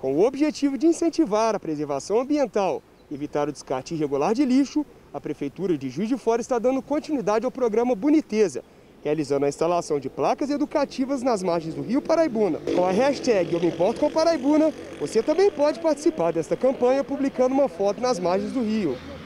com o objetivo de incentivar a preservação ambiental e evitar o descarte irregular de lixo, a Prefeitura de Juiz de Fora está dando continuidade ao programa Boniteza, realizando a instalação de placas educativas nas margens do Rio Paraibuna. Com a hashtag Eu Me Importo Com o Paraibuna, você também pode participar desta campanha publicando uma foto nas margens do rio.